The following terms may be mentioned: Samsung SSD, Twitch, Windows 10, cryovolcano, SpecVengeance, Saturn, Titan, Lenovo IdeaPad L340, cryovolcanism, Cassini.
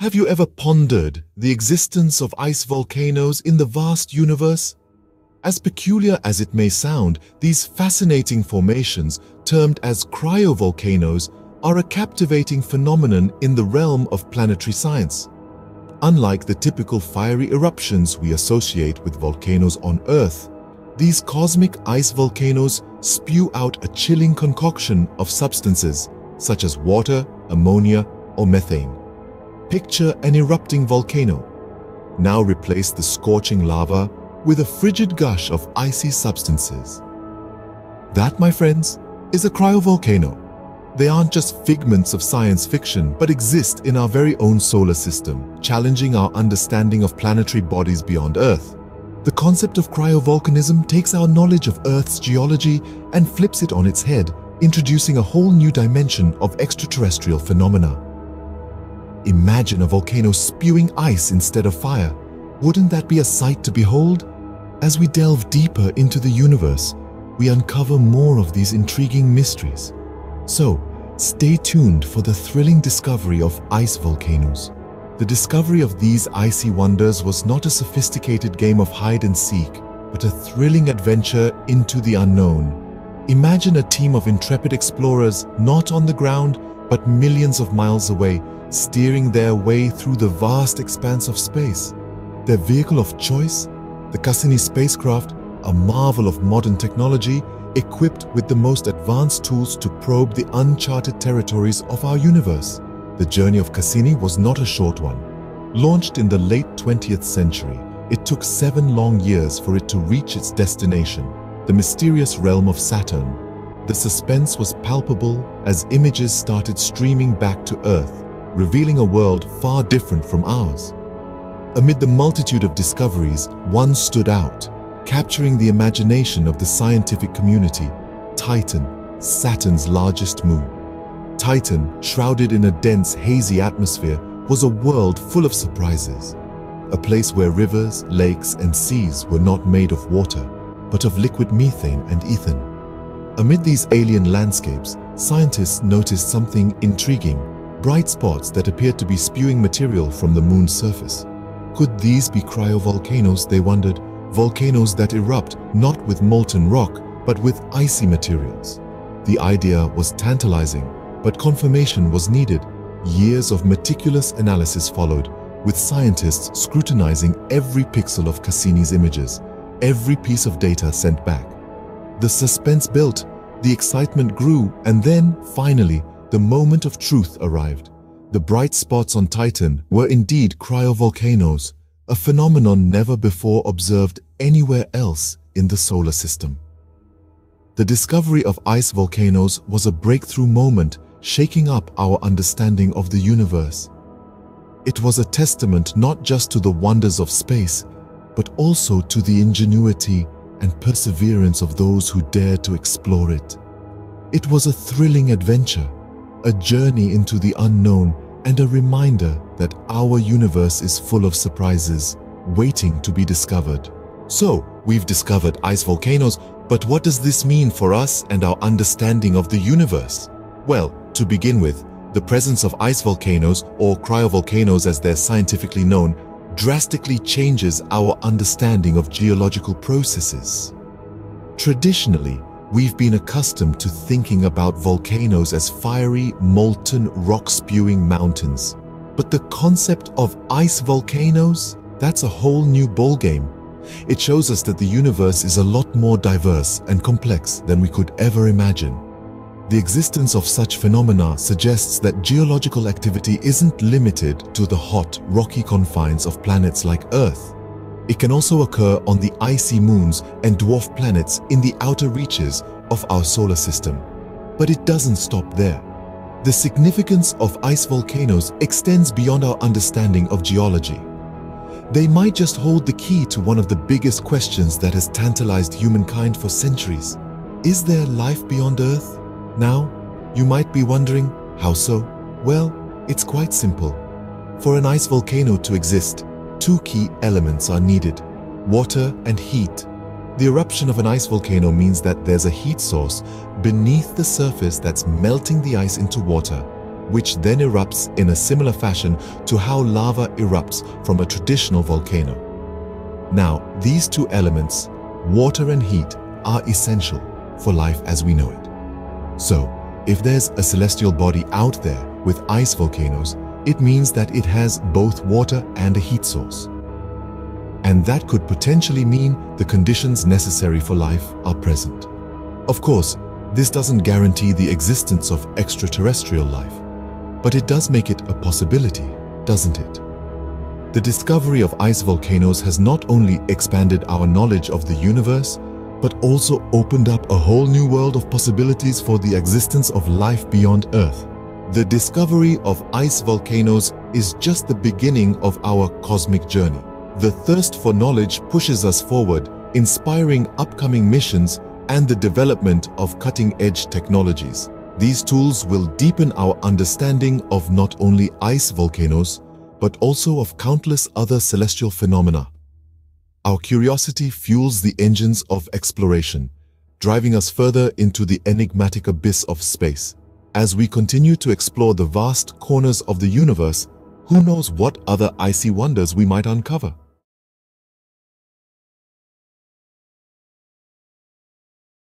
Have you ever pondered the existence of ice volcanoes in the vast universe? As peculiar as it may sound, these fascinating formations, termed as cryovolcanoes, are a captivating phenomenon in the realm of planetary science. Unlike the typical fiery eruptions we associate with volcanoes on Earth, these cosmic ice volcanoes spew out a chilling concoction of substances, such as water, ammonia, or methane. Picture an erupting volcano. Now replace the scorching lava with a frigid gush of icy substances. That, my friends, is a cryovolcano. They aren't just figments of science fiction, but exist in our very own solar system, challenging our understanding of planetary bodies beyond Earth. The concept of cryovolcanism takes our knowledge of Earth's geology and flips it on its head, introducing a whole new dimension of extraterrestrial phenomena. Imagine a volcano spewing ice instead of fire. Wouldn't that be a sight to behold? As we delve deeper into the universe, we uncover more of these intriguing mysteries. So, stay tuned for the thrilling discovery of ice volcanoes. The discovery of these icy wonders was not a sophisticated game of hide and seek, but a thrilling adventure into the unknown. Imagine a team of intrepid explorers not on the ground, but millions of miles away, steering their way through the vast expanse of space. Their vehicle of choice, the Cassini spacecraft, a marvel of modern technology, equipped with the most advanced tools to probe the uncharted territories of our universe. The journey of Cassini was not a short one. Launched in the late 20th century, it took 7 long years for it to reach its destination, the mysterious realm of Saturn. The suspense was palpable as images started streaming back to Earth, revealing a world far different from ours. Amid the multitude of discoveries, one stood out, capturing the imagination of the scientific community: Titan, Saturn's largest moon. Titan, shrouded in a dense, hazy atmosphere, was a world full of surprises. A place where rivers, lakes, and seas were not made of water, but of liquid methane and ethane. Amid these alien landscapes, scientists noticed something intriguing: bright spots that appeared to be spewing material from the moon's surface. Could these be cryovolcanoes, they wondered, volcanoes that erupt not with molten rock, but with icy materials? The idea was tantalizing, but confirmation was needed. Years of meticulous analysis followed, with scientists scrutinizing every pixel of Cassini's images, every piece of data sent back. The suspense built, the excitement grew, and then, finally, the moment of truth arrived. The bright spots on Titan were indeed cryovolcanoes, a phenomenon never before observed anywhere else in the solar system. The discovery of ice volcanoes was a breakthrough moment, shaking up our understanding of the universe. It was a testament not just to the wonders of space, but also to the ingenuity and perseverance of those who dared to explore it. It was a thrilling adventure, a journey into the unknown, and a reminder that our universe is full of surprises, waiting to be discovered. So, we've discovered ice volcanoes, but what does this mean for us and our understanding of the universe? Well, to begin with, the presence of ice volcanoes, or cryovolcanoes as they're scientifically known, drastically changes our understanding of geological processes. Traditionally, we've been accustomed to thinking about volcanoes as fiery, molten, rock-spewing mountains. But the concept of ice volcanoes, that's a whole new ballgame. It shows us that the universe is a lot more diverse and complex than we could ever imagine. The existence of such phenomena suggests that geological activity isn't limited to the hot, rocky confines of planets like Earth. It can also occur on the icy moons and dwarf planets in the outer reaches of our solar system. But it doesn't stop there. The significance of ice volcanoes extends beyond our understanding of geology. They might just hold the key to one of the biggest questions that has tantalized humankind for centuries. Is there life beyond Earth? Now, you might be wondering, how so? Well, it's quite simple. For an ice volcano to exist, 2 key elements are needed: water and heat. The eruption of an ice volcano means that there's a heat source beneath the surface that's melting the ice into water. which then erupts in a similar fashion to how lava erupts from a traditional volcano. Now, these two elements, water and heat, are essential for life as we know it. So, if there's a celestial body out there with ice volcanoes, it means that it has both water and a heat source. And that could potentially mean the conditions necessary for life are present. Of course, this doesn't guarantee the existence of extraterrestrial life, but it does make it a possibility, doesn't it? The discovery of ice volcanoes has not only expanded our knowledge of the universe, but also opened up a whole new world of possibilities for the existence of life beyond Earth. The discovery of ice volcanoes is just the beginning of our cosmic journey. The thirst for knowledge pushes us forward, inspiring upcoming missions and the development of cutting-edge technologies. These tools will deepen our understanding of not only ice volcanoes, but also of countless other celestial phenomena. Our curiosity fuels the engines of exploration, driving us further into the enigmatic abyss of space. As we continue to explore the vast corners of the universe, who knows what other icy wonders we might uncover?